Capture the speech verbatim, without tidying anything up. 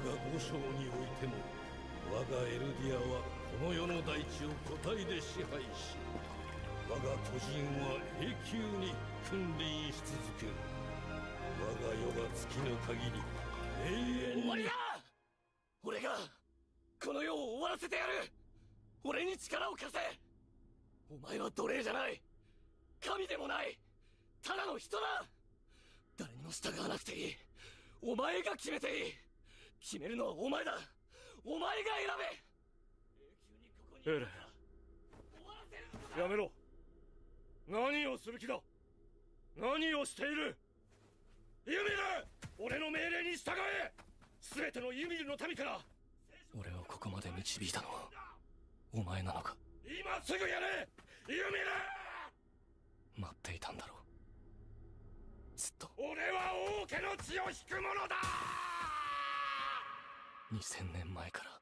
が五将においても我がエルディアはこの世の大地を個体で支配し、我が巨人は永久に君臨し続ける。我が世が尽きぬ限り永遠に。終わりだ。俺がこの世を終わらせてやる。俺に力を貸せ。お前は奴隷じゃない、神でもない、ただの人だ。誰にも従わなくていい。お前が決めていい。決めるのはお前だ。お前が選べ。エレン、やめろ。何をする気だ。何をしている。ユミル、俺の命令に従え。全てのユミルの民から俺をここまで導いたのはお前なのか。今すぐやれ、ユミル。待っていたんだろう、ずっと。俺は王家の血を引く者だ。にせんねんまえから